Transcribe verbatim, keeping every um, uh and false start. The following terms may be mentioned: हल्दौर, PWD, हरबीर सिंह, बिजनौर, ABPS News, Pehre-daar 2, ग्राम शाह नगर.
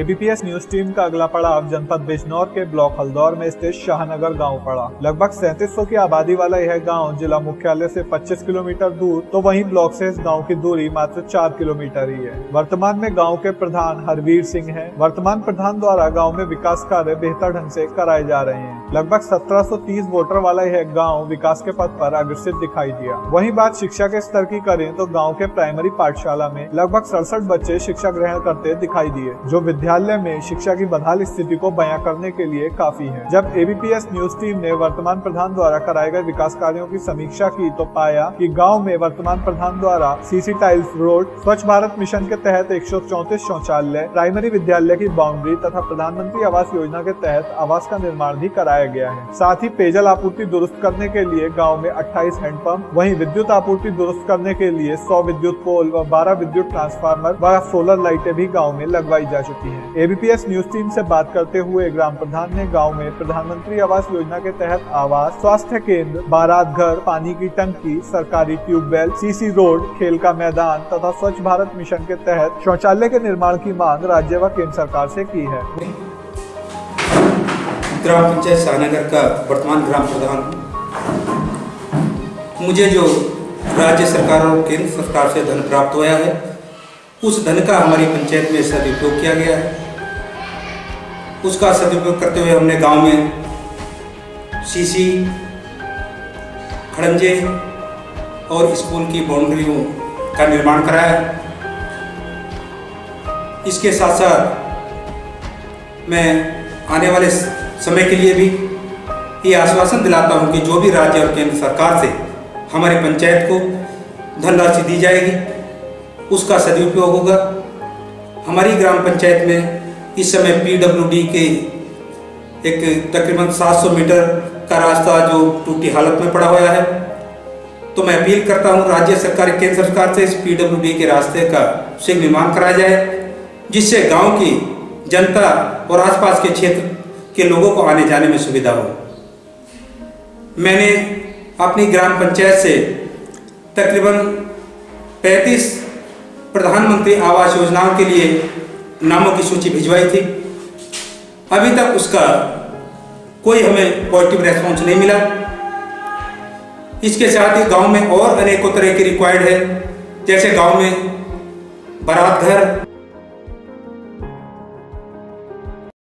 ABPS news team का अगला पड़ा अब जनपद बिजनौर के ब्लॉक हल्दौर में स्थित शाह नगर गाँव पड़ा। लगभग सैंतीस सौ की आबादी वाला यह गांव जिला मुख्यालय से पच्चीस किलोमीटर दूर तो वहीं ब्लॉक से इस गांव की दूरी मात्र चार किलोमीटर ही है। वर्तमान में गांव के प्रधान हरबीर सिंह हैं। वर्तमान प्रधान द्वारा गांव में विकास कार्य बेहतर ढंग से कराए जा रहे हैं। लगभग सत्रह सौ तीस वोटर वाला यह गांव विकास के पथ पर अग्रसर दिखाई दिया। वहीं बात शिक्षा के स्तर की करें तो गांव के प्राइमरी पाठशाला में लगभग सड़सठ बच्चे शिक्षा ग्रहण करते दिखाई दिए, जो विद्यालय में शिक्षा की बदहाल स्थिति को बयां करने के लिए काफी है। जब एबीपीएस न्यूज टीम ने वर्तमान प्रधान द्वारा कराए गए विकास कार्यों की समीक्षा की तो पाया कि गांव में वर्तमान प्रधान द्वारा सीसी टाइल्स रोड, स्वच्छ भारत मिशन के तहत एक सौ चौंतीस शौचालय, प्राइमरी विद्यालय की बाउंड्री तथा प्रधानमंत्री आवास योजना के तहत आवास का निर्माण भी कराया गया है। साथ ही पेयजल आपूर्ति दुरुस्त करने के लिए गांव में अट्ठाईस हैंडपंप, वहीं विद्युत आपूर्ति दुरुस्त करने के लिए सौ विद्युत पोल व बारह विद्युत ट्रांसफार्मर व सोलर लाइटें भी गांव में लगवाई जा चुकी हैं। एबीपीएस न्यूज टीम से बात करते हुए ग्राम प्रधान ने गांव में प्रधानमंत्री आवास योजना के तहत आवास, स्वास्थ्य केंद्र, बारात घर, पानी की टंकी, सरकारी ट्यूबवेल, सीसी रोड, खेल का मैदान तथा स्वच्छ भारत मिशन के तहत शौचालय के निर्माण की मांग राज्य व केंद्र सरकार से की है। ग्राम पंचायत शाहनगर का वर्तमान ग्राम प्रधान मुझे जो राज्य सरकार और केंद्र सरकार से धन प्राप्त हुआ है उस धन का हमारी पंचायत में सदुपयोग किया गया है। उसका सदुपयोग करते हुए हमने गांव में सीसी, खड़ंजे और स्कूल की बाउंड्रियों का निर्माण कराया है। इसके साथ साथ मैं आने वाले समय के लिए भी ये आश्वासन दिलाता हूँ कि जो भी राज्य और केंद्र सरकार से हमारे पंचायत को धनराशि दी जाएगी उसका सदुपयोग होगा। हमारी ग्राम पंचायत में इस समय पीडब्ल्यूडी के एक तकरीबन सात सौ मीटर का रास्ता जो टूटी हालत में पड़ा हुआ है, तो मैं अपील करता हूँ राज्य सरकार, केंद्र सरकार से इस पीडब्ल्यूडी के रास्ते का शीघ्र निर्माण कराया जाए, जिससे गाँव की जनता और आसपास के क्षेत्र के लोगों को आने जाने में सुविधा हो। मैंने अपनी ग्राम पंचायत से तकरीबन पैंतीस प्रधानमंत्री आवास योजनाओं के लिए नामों की सूची भिजवाई थी। अभी तक उसका कोई हमें पॉजिटिव रेस्पॉन्स नहीं मिला। इसके साथ ही गांव में और अनेकों तरह की रिक्वायर्ड है, जैसे गांव में बारात घर